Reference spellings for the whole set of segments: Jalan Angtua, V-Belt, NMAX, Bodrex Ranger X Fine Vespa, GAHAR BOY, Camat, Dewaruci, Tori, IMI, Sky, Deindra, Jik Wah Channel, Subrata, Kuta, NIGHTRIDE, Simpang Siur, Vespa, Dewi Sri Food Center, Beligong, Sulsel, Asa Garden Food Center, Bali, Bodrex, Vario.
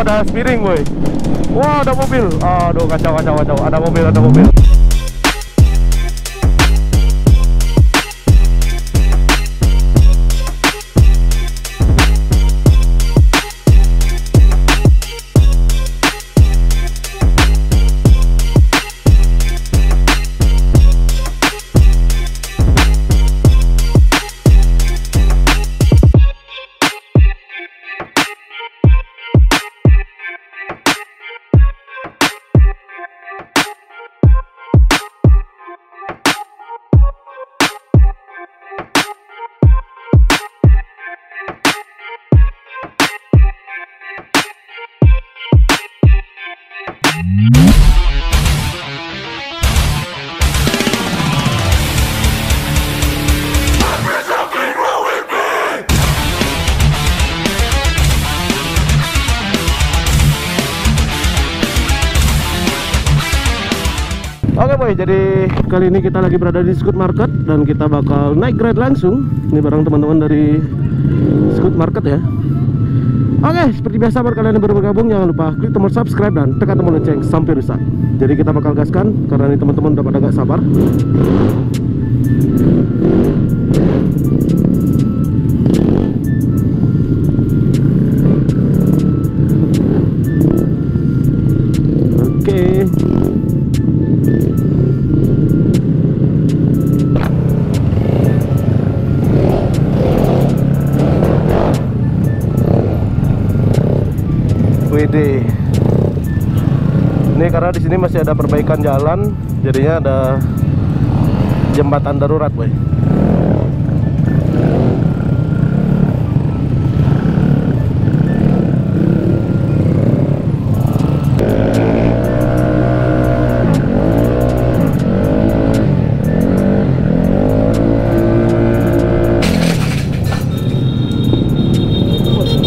Ada spiring woi. Wah, ada mobil. Aduh, kacau. Ada mobil. Jadi kali ini kita lagi berada di Scoot Market dan kita bakal naik ride langsung ini bareng teman-teman dari Scoot Market ya. Oke, seperti biasa buat kalian yang baru bergabung jangan lupa klik tombol subscribe dan tekan tombol lonceng sampai rusak. Jadi kita bakal gaskan karena ini teman-teman udah pada gak sabar. Ini karena di sini masih ada perbaikan jalan, jadinya ada jembatan darurat, boy.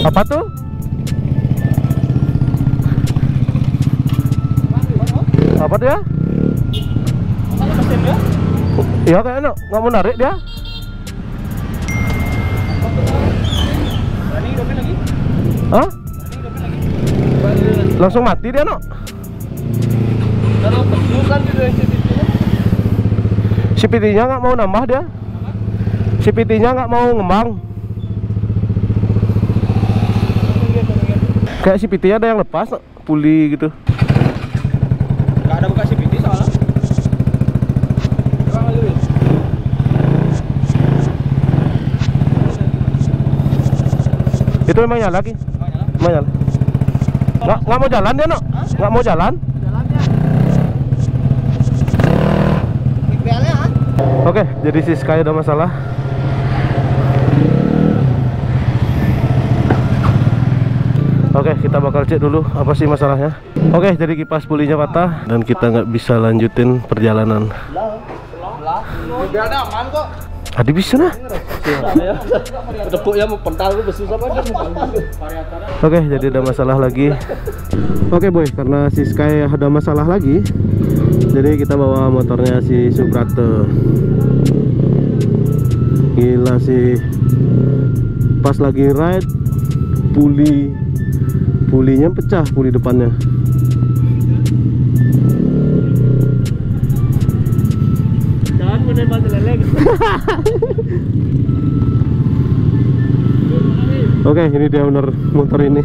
Apa tuh? Apa dia? Iya kayaknya nggak mau narik dia. Hah? Langsung mati dia no? CPT-nya nggak mau nambah dia? CPT-nya nggak mau ngembang? Kayak CPT-nya ada yang lepas, puli gitu. Ada bekas CPT soalnya. Itu memang nyala lagi. Memang nyala. Nggak mau jalan dia no? Nggak mau jalan? Oke, jadi si Sky ada masalah. Oke, kita bakal cek dulu apa sih masalahnya. Oke, jadi kipas pulinya patah dan kita nggak bisa lanjutin perjalanan. Tadi bisa nah. Oke, jadi ada masalah lagi. Oke boy, karena si Sky ada masalah lagi, jadi kita bawa motornya si Subrata. Gila sih, pas lagi ride pulinya pecah, puli depannya. Jangan menembak lelek. Oke, ini dia owner motor ini.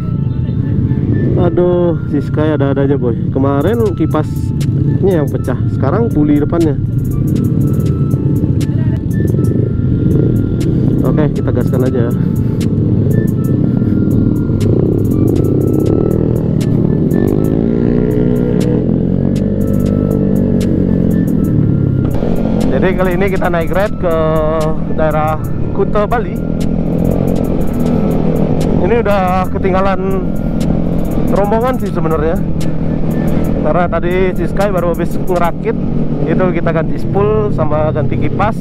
Aduh, si Sky ada-ada aja boy. Kemarin kipasnya yang pecah, sekarang puli depannya. Oke, kita gaskan aja ya. Jadi kali ini kita naik ride ke daerah Kuta, Bali. Ini udah ketinggalan rombongan sih sebenarnya. Karena tadi si Sky baru habis ngerakit, itu kita ganti spool sama ganti kipas.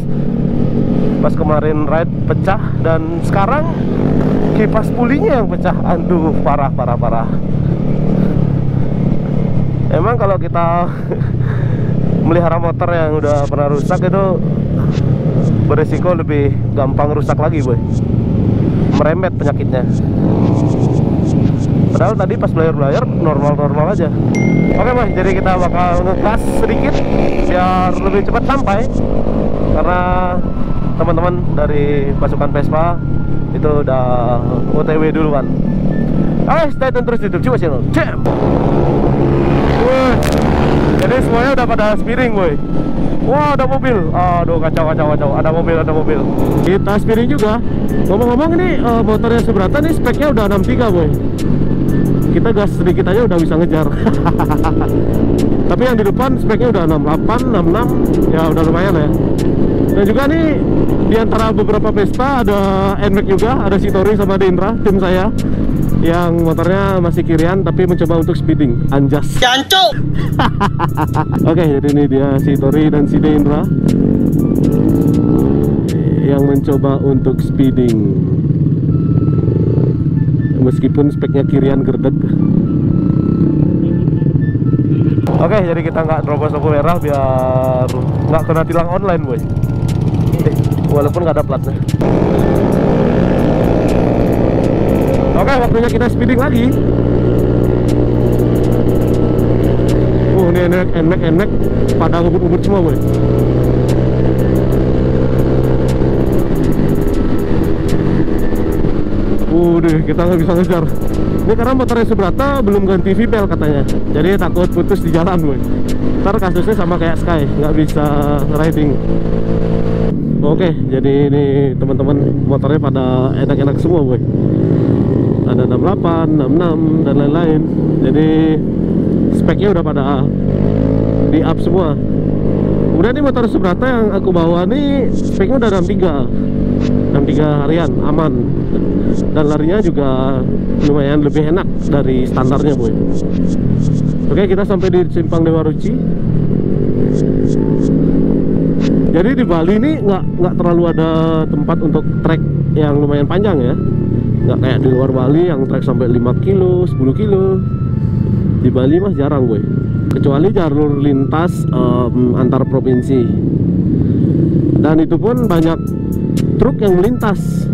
Pas kemarin ride pecah dan sekarang kipas pulinya yang pecah. Aduh, parah. Emang kalau kita melihara motor yang udah pernah rusak itu beresiko lebih gampang rusak lagi, boy. Merembet penyakitnya. Padahal tadi pas belayar-belayar normal-normal aja. Oke, boy, jadi kita bakal ngegas sedikit biar lebih cepat sampai, karena teman-teman dari pasukan Vespa itu udah OTW duluan. Oke, stay tune terus di YouTube Jik Wah Channel. Jam. Jadi semuanya udah pada spiring, boy. Wah, ada mobil. Aduh, kacau. Ada mobil. Kita spiring juga. Ngomong-ngomong ini motornya Subrata nih speknya udah 63, boy. Kita gas sedikit aja udah bisa ngejar. Tapi yang di depan speknya udah 68, 66. Ya udah lumayan ya. Dan juga nih di antara beberapa Vespa ada NMAX juga, ada si Tori sama Deindra, tim saya. Yang motornya masih kirian tapi mencoba untuk speeding. Anjas. Jancuk. Oke, jadi ini dia si Tori dan si Deindra yang mencoba untuk speeding. Meskipun speknya kirian gerdeg. Oke, jadi kita nggak terobos lampu merah biar nggak kena tilang online, boy. Walaupun nggak ada platnya. Oke, waktunya kita speeding lagi. Ini enak pada ngebut-ngebut semua, boy. Udah, kita nggak bisa ngejar. Ini karena motornya Subrata belum ganti V-Belt katanya. Jadi takut putus di jalan, boy. Ntar kasusnya sama kayak Sky, nggak bisa riding. Oke, jadi ini teman-teman motornya pada enak-enak semua, boy. Ada 68, 66 dan lain-lain. Jadi speknya udah pada di up semua. Kemudian ini motor Subrata yang aku bawa nih speknya udah 63 harian, aman. Dan larinya juga lumayan lebih enak dari standarnya, boy. Oke, kita sampai di Simpang Dewaruci. Jadi di Bali ini nggak terlalu ada tempat untuk trek yang lumayan panjang ya. Nggak kayak di luar Bali yang trek sampai 5 kilo, 10 kilo. Di Bali mah jarang, boy. Kecuali jalur lintas antar provinsi. Dan itu pun banyak truk yang melintas.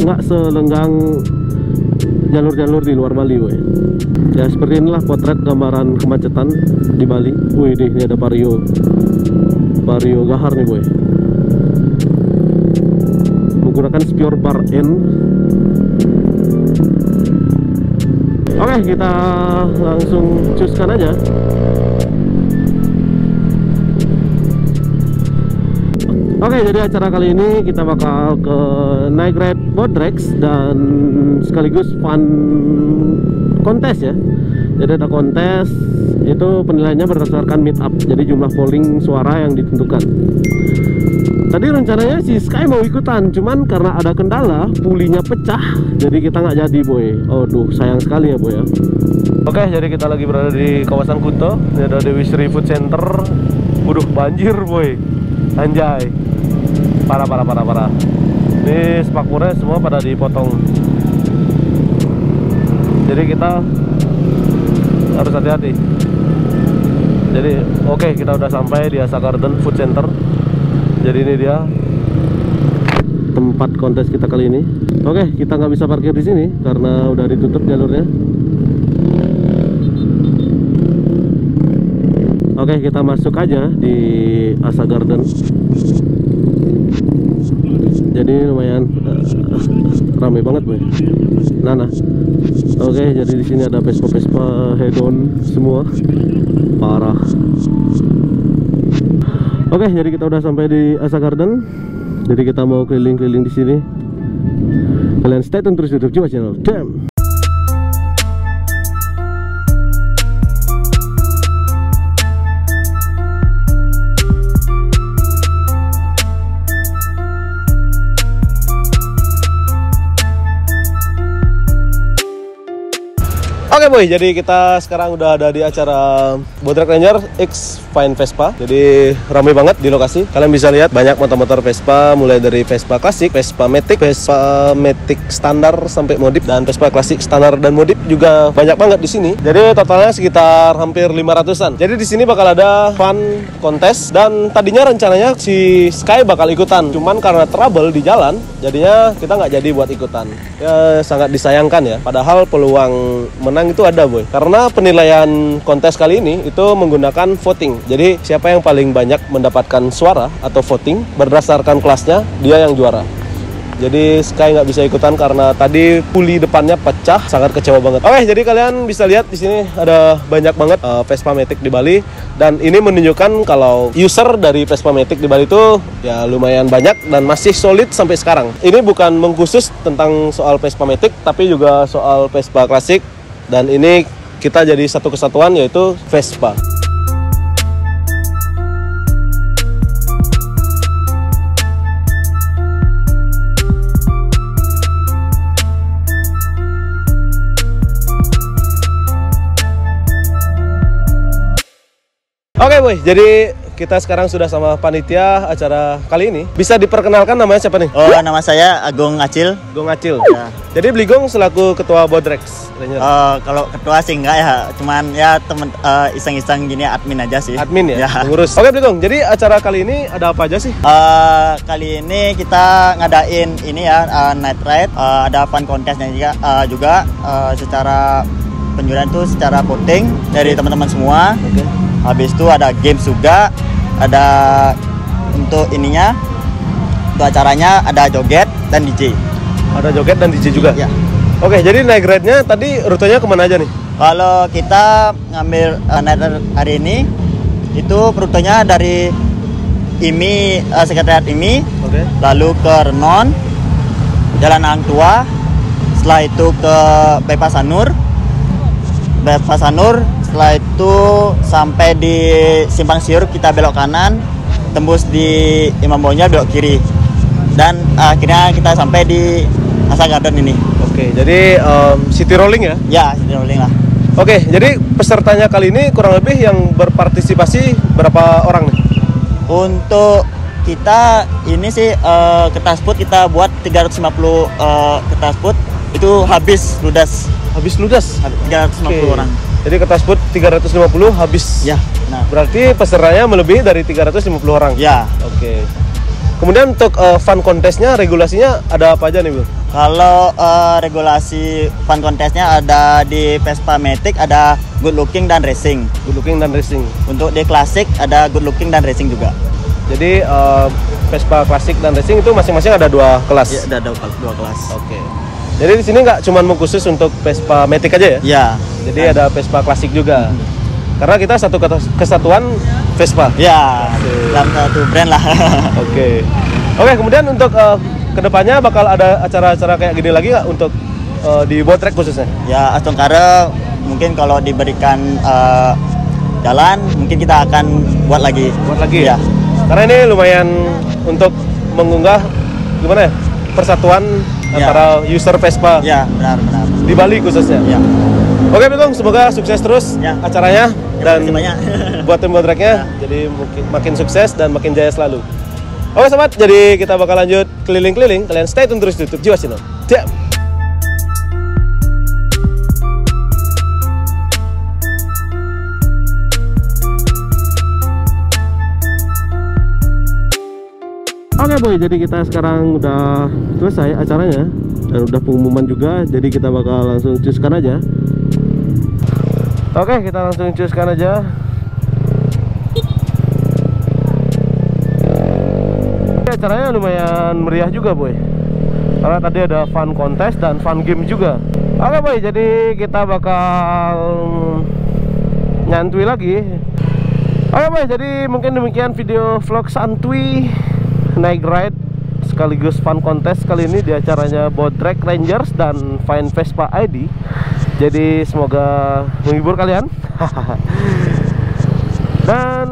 Nggak selenggang jalur-jalur di luar Bali, boy. Ya seperti inilah potret gambaran kemacetan di Bali. Wih, ini ada Vario Gahar nih, boy. Menggunakan spior bar N. Oke, kita langsung cuskan aja. Oke, jadi acara kali ini kita bakal ke night ride Bodrex dan sekaligus fun kontes ya. Jadi ada kontes, itu penilaiannya berdasarkan meet up, jadi jumlah polling suara yang ditentukan. Tadi rencananya si Sky mau ikutan, cuman karena ada kendala, pulinya pecah, jadi kita nggak jadi, boy. Aduh, sayang sekali ya, boy ya. Oke, jadi kita lagi berada di kawasan Kuta. Ini ada Dewi Sri Food Center. Waduh, banjir, boy. Anjay, parah. Ini sepakura semua pada dipotong. Jadi kita harus hati-hati. Jadi oke, kita udah sampai di Asa Garden Food Center. Jadi ini dia tempat kontes kita kali ini. Oke, kita nggak bisa parkir di sini karena udah ditutup jalurnya. Oke, kita masuk aja di Asa Garden. Jadi lumayan ramai banget, boy. Nah. Oke, jadi di sini ada Vespa hedon semua. Parah. Oke, jadi kita udah sampai di Asa Garden. Jadi kita mau keliling-keliling di sini. Kalian stay tune terus di YouTube Jik Wah Channel. Damn. Oke boy, jadi kita sekarang udah ada di acara Bodrex Ranger X Fine Vespa. Jadi ramai banget di lokasi. Kalian bisa lihat banyak motor-motor Vespa, mulai dari Vespa klasik, Vespa Matic standar sampai modif, dan Vespa klasik standar dan modif juga banyak banget di sini. Jadi totalnya sekitar hampir 500-an. Jadi di sini bakal ada fun kontes, dan tadinya rencananya si Sky bakal ikutan. Cuman karena trouble di jalan, jadinya kita nggak jadi buat ikutan. Ya sangat disayangkan ya. Padahal peluang menang itu ada boy, karena penilaian kontes kali ini itu menggunakan voting. Jadi siapa yang paling banyak mendapatkan suara atau voting berdasarkan kelasnya, dia yang juara. Jadi Sky nggak bisa ikutan karena tadi puli depannya pecah, sangat kecewa banget. Oke, jadi kalian bisa lihat di sini ada banyak banget Vespa Matic di Bali, dan ini menunjukkan kalau user dari Vespa Matic di Bali itu ya lumayan banyak dan masih solid sampai sekarang. Ini bukan mengkhusus tentang soal Vespa Matic, tapi juga soal Vespa klasik. Dan ini kita jadi satu kesatuan, yaitu Vespa. Oke boy, jadi kita sekarang sudah sama panitia acara kali ini. Bisa diperkenalkan namanya siapa nih? Oh, nama saya Agung Acil. Agung Acil. Ya. Jadi Beligong selaku ketua Bodrex. Kalau ketua sih enggak ya, cuman ya temen iseng-iseng gini admin aja sih. Admin ya? Ya. Ngurus. Oke Beligong, jadi acara kali ini ada apa aja sih? Kali ini kita ngadain ini ya, night ride. Ada fun contestnya juga secara penjualan tuh secara voting dari teman-teman semua. Oke. Habis itu ada games juga, ada untuk acaranya ada joget dan DJ. Ada joget dan DJ juga? Iya. Oke, jadi naik ride-nya tadi rutenya kemana aja nih? Kalau kita ngambil night ride hari ini, itu rutenya dari IMI, sekretariat IMI, okay. Lalu ke Renon, Jalan Angtua, setelah itu ke Bebas Anur, setelah itu sampai di Simpang Siur kita belok kanan, tembus di Imam Bonjol belok kiri, dan akhirnya kita sampai di Asa Garden ini. Oke, jadi city rolling ya? Ya, city rolling lah. Oke, jadi pesertanya kali ini kurang lebih yang berpartisipasi berapa orang nih? Untuk kita ini sih kertas put kita buat 350 kertas put, itu habis ludes. Habis ludes? 350 orang. Jadi kertas put 350 habis. Ya. Nah. Berarti pesertanya melebihi dari 350 orang. Ya. Oke. Kemudian untuk fun contestnya, regulasinya ada apa aja nih Bu? Kalau regulasi fun contestnya ada di Vespa Matic ada good looking dan racing. Good looking dan racing. Untuk di klasik ada good looking dan racing juga. Jadi Vespa klasik dan racing itu masing-masing ada dua kelas. Iya, ada dua kelas. Oke. Jadi di sini nggak cuma mengkhusus untuk Vespa Matic aja ya? Iya. Jadi ada Vespa klasik juga. Karena kita satu kesatuan Vespa. Ya. Dalam satu brand lah. Oke. Oke, kemudian untuk kedepannya bakal ada acara-acara kayak gini lagi nggak untuk di Bodrex khususnya? Ya, astungkara mungkin kalau diberikan jalan mungkin kita akan buat lagi. Buat lagi. Ya. Karena ini lumayan untuk mengunggah gimana ya? Persatuan antara user Vespa. Ya, benar. Di Bali khususnya. Ya. Oke Beligong, semoga sukses terus ya acaranya dan banyak buat tim Bodrex-nya. Ya. Jadi makin sukses dan makin jaya selalu. Oke sobat, jadi kita bakal lanjut keliling-keliling. Kalian stay tune terus di YouTube Jik Wah Channel. Siap. Oke boy, jadi kita sekarang udah selesai acaranya dan udah pengumuman juga, jadi kita bakal langsung cuskan aja. Oke, kita langsung cuskan aja. Acaranya lumayan meriah juga boy, karena tadi ada fun contest dan fun game juga. Oke boy, jadi kita bakal nyantui lagi. Oke boy, jadi mungkin demikian video vlog santui naik ride sekaligus fun contest kali ini di acaranya Bodrex Rangers dan Fine Vespa ID. Jadi semoga menghibur kalian. Dan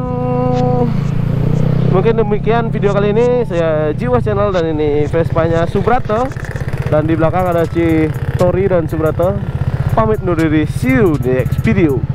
mungkin demikian video kali ini. Saya Jik Wah Channel dan ini Vespanya Subrata, dan di belakang ada si Tori dan Subrata. pamit undur diri. See you next video.